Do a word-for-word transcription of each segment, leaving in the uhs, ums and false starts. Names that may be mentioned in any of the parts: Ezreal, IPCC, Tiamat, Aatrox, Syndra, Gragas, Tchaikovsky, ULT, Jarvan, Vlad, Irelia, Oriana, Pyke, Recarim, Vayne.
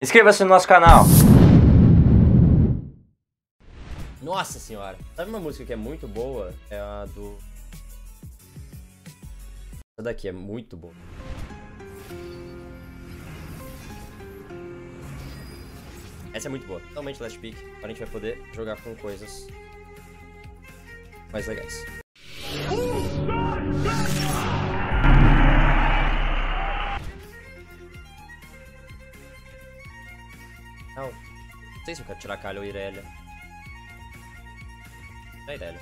Inscreva-se no nosso canal. Nossa senhora, sabe uma música que é muito boa? É a do... Essa daqui é muito boa. Essa é muito boa, totalmente last pick. Agora a gente vai poder jogar com coisas mais legais. Não, não sei se eu quero tirar a Calha ou Irelia. É Irelia.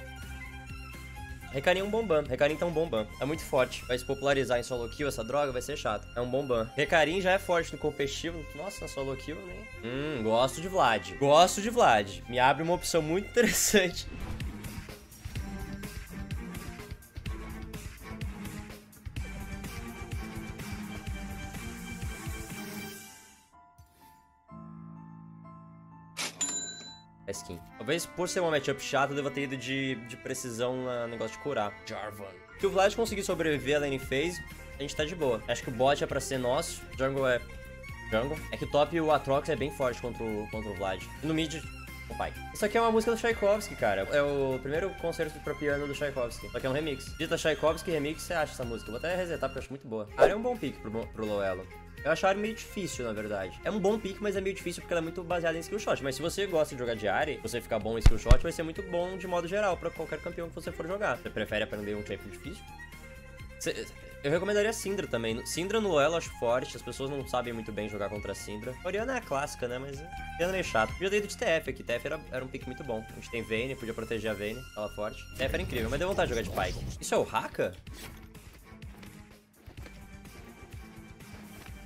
Recarim é um bomban. Recarim tá um bomban. É muito forte. Vai se popularizar em solo kill essa droga, vai ser chato. É um bomban. Recarim já é forte no competitivo. Nossa, na solo kill nem. Hum, gosto de Vlad. Gosto de Vlad. Me abre uma opção muito interessante. Skin. Talvez por ser uma matchup chata, eu deva ter ido de, de precisão no negócio de curar. Jarvan. Se o Vlad conseguir sobreviver a lane phase, a gente tá de boa. Acho que o bot é pra ser nosso. Jungle é... Jungle. É que o top e o Aatrox é bem forte contra o, contra o Vlad. E no mid... o Pyke. Isso aqui é uma música do Tchaikovsky, cara. É o primeiro concerto pra piano do Tchaikovsky. Só que é um remix. Dita Tchaikovsky remix, você acha essa música. Eu vou até resetar porque eu acho muito boa. A área é um bom pick pro, pro low elo. Eu acho a área meio difícil, na verdade. É um bom pick, mas é meio difícil porque ela é muito baseada em skill shot. Mas se você gosta de jogar de área, você ficar bom em skill shot, vai ser muito bom de modo geral pra qualquer campeão que você for jogar. Você prefere aprender um champion difícil? Você... Eu recomendaria a Syndra também. Syndra no elo acho forte, as pessoas não sabem muito bem jogar contra a Syndra. A Oriana é a clássica, né? Mas a Oriana é meio chato. Eu já dei do de T F aqui, T F era, era um pick muito bom. A gente tem Vayne, podia proteger a Vayne, ela forte. T F era incrível, mas deu vontade de jogar de Pyke. Isso é o Haka?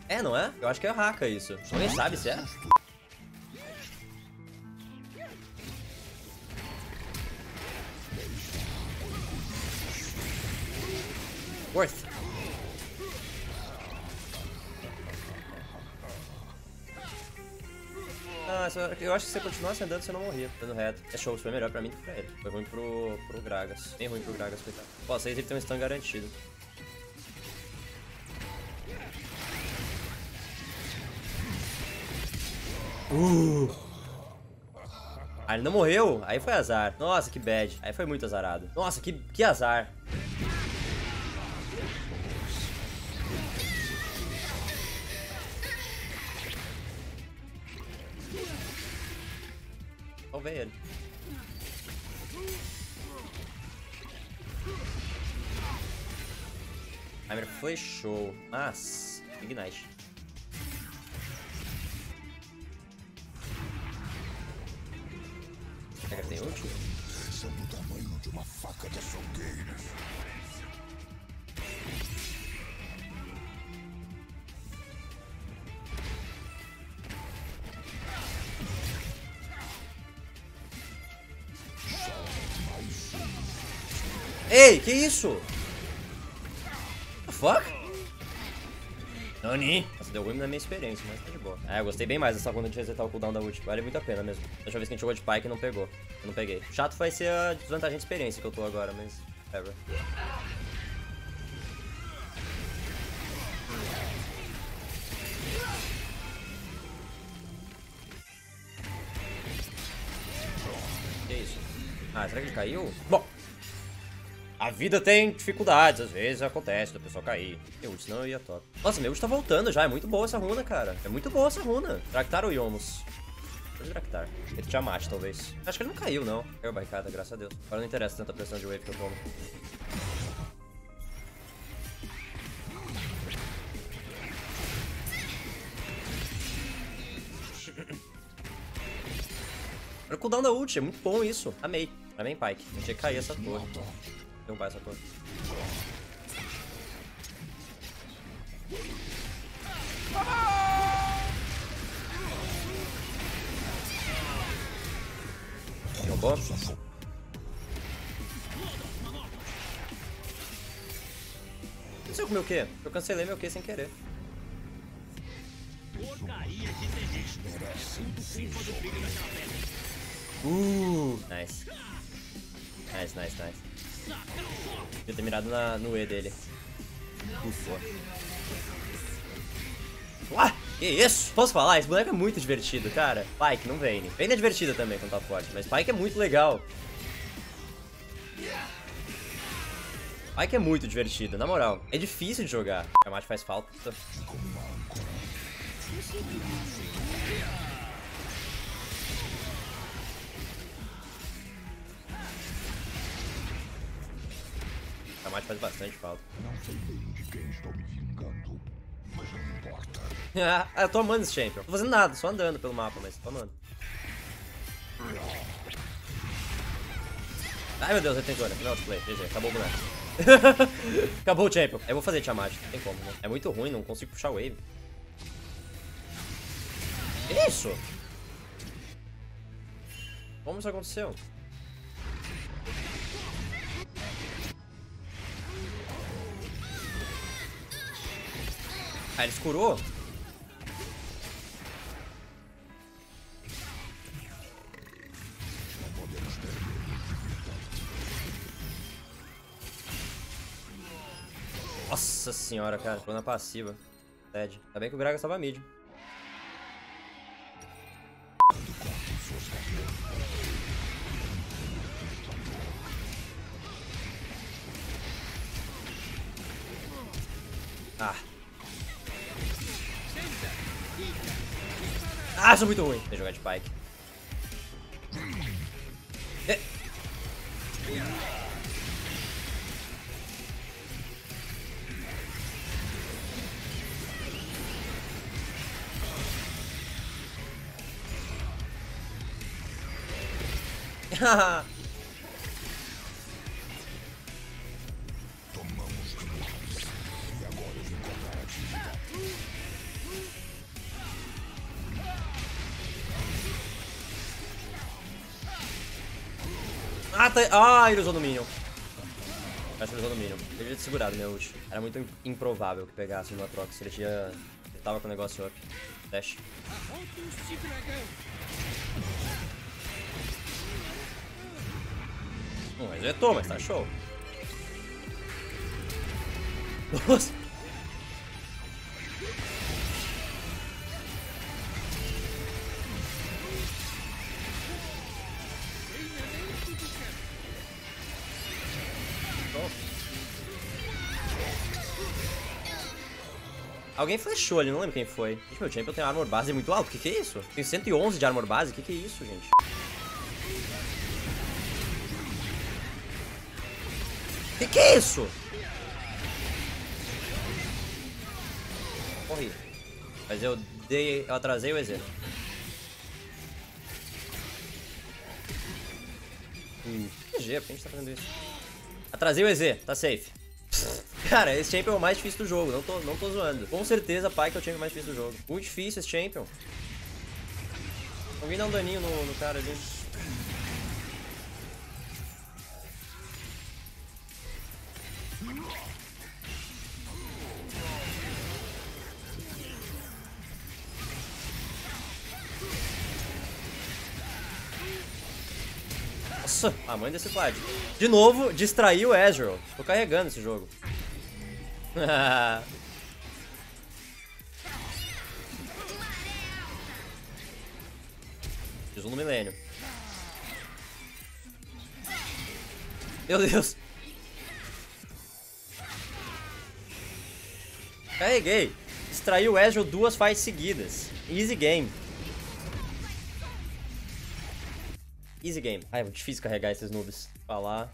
É, não é? Eu acho que é o Haka isso. Ninguém sabe se é. Worth. Ah, eu acho que se você continuasse andando, você não morria. Dando reto. É show, isso foi melhor pra mim que pra ele. Foi ruim pro, pro Gragas. Nem ruim pro Gragas, coitado. Pô, vocês ele tem um stun garantido. Uh! Ah, ele não morreu? Aí foi azar. Nossa, que bad. Aí foi muito azarado. Nossa, que, que azar. Vem ele. A mira foi show, mas Ignite. Será que tem ult? Esse é do tamanho de uma faca de açougueiro. Ei, que isso? What the fuck? Nani. Nossa, deu ruim na minha experiência, mas tá de boa. Ah, eu gostei bem mais dessa conta de resetar o cooldown da ult. Vale muito a pena mesmo. A última vez que a gente jogou de Pyke não pegou. Eu não peguei. O chato vai ser a desvantagem de experiência que eu tô agora, mas... whatever. Que isso? Ah, será que ele caiu? Bom. A vida tem dificuldades, às vezes acontece da pessoa cair. Meu ult, senão eu ia top. Nossa, meu ult tá voltando já, é muito boa essa runa, cara. É muito boa essa runa. Draktar ou Yomus? Vou Draktar. Ele te amate, talvez. Acho que ele não caiu, não. Caiu a barricada, graças a Deus. Agora não interessa tanta pressão de wave que eu tomo. Olha o cooldown da ult, é muito bom isso. Amei. Amei, Pyke. Não tinha que cair essa torre. Derrubar essa torre. Derrubou? Não sei com meu Q. Eu cancelei meu Q sem querer. Uh, nice. Nice, nice, nice. Devia ter mirado na, no E dele. Ufa. Uau! Que isso? Posso falar? Esse boneco é muito divertido, cara. Pyke, não Vayne. Vayne é divertida também quando tá forte, mas Pyke é muito legal. Pyke é muito divertido, na moral. É difícil de jogar. A mate faz falta. A mate faz bastante falta. Não sei bem de quem estou me vingando, mas não importa. Ah, eu tô amando esse champion. Não tô fazendo nada, só andando pelo mapa, mas tô amando. Ai meu Deus, retentora. Não, play, G G, acabou o boneco. Acabou o champion. Eu vou fazer Tiamat, não tem como, né? É muito ruim, não consigo puxar wave. Isso! Como isso aconteceu? Ah, ele escurou? Nossa senhora, cara. Ficou na passiva. Ted. Tá bem que o Gragas tava mid. Ah. Ah, sou muito ruim. Vou jogar de Pyke. É. Haha. Ah, tá... ah, ele usou no minion. Acho que ele usou no minion. Ele devia ter segurado meu ult. Era muito improvável que pegasse no Aatrox. Ele tinha... Ele tava com o negócio up. Dash. Não resetou, mas tá show. Nossa. Alguém flashou ali, não lembro quem foi. Gente, meu champion tem armor base muito alto, o que que é isso? Tem cento e onze de armor base, o que que é isso, gente? O que que é isso? Corri. Mas eu dei, eu atrasei o E Z. Hum, G G, por que a gente tá fazendo isso? Atrasei o E Z, tá safe. Cara, esse champion é o mais difícil do jogo, não tô, não tô zoando. Com certeza, Pyke é o champion mais difícil do jogo. Muito difícil esse champion. Alguém dá um daninho no, no cara ali. Nossa, a mãe desse Vlad. De novo, distraiu o Ezreal. Tô carregando esse jogo. Fiz um no milênio. Meu Deus. Carreguei. Distraiu o Ezreal duas fights seguidas. Easy game. Easy game. Ai, é difícil carregar esses noobs. Falar.